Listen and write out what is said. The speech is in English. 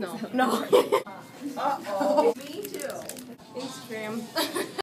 No. No. Uh-oh. Me too. Instagram.